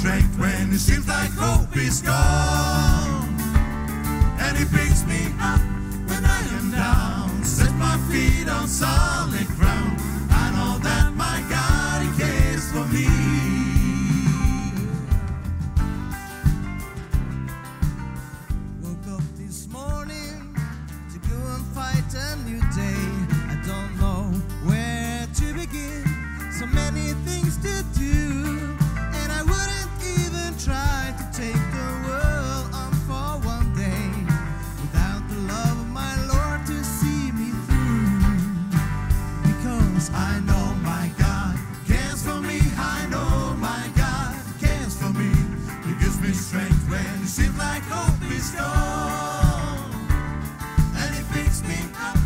strength when it seems like hope is gone. And he picks me up when I am down, set my feet on solid ground. I know that my God, he cares for me. Woke up this morning to go and fight a new day. I don't know where to begin, so many things to do. I know my God cares for me. I know my God cares for me. He gives me strength when it seems like hope is gone. And he picks me up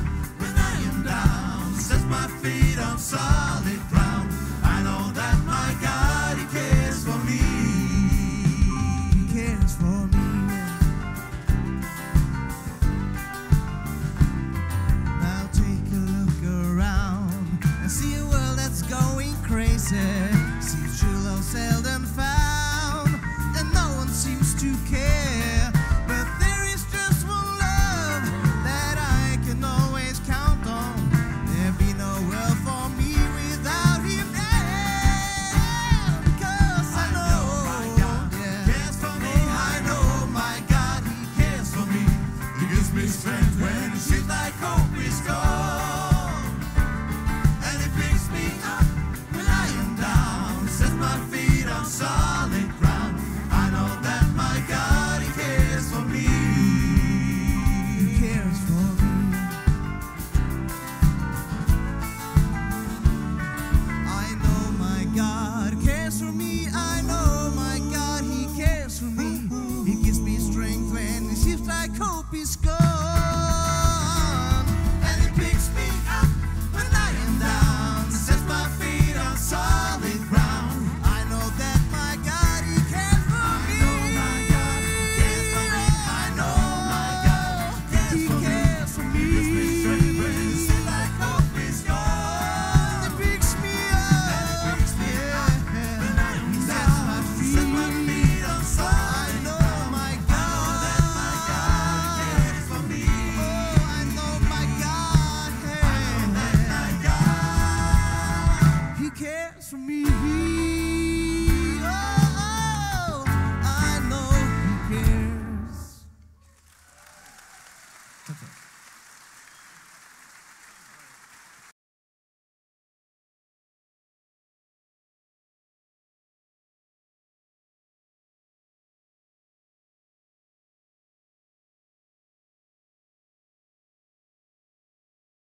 when I am down, sets my feet on solid ground. I know that my God, he cares for me. He cares for me. See a world that's going crazy. See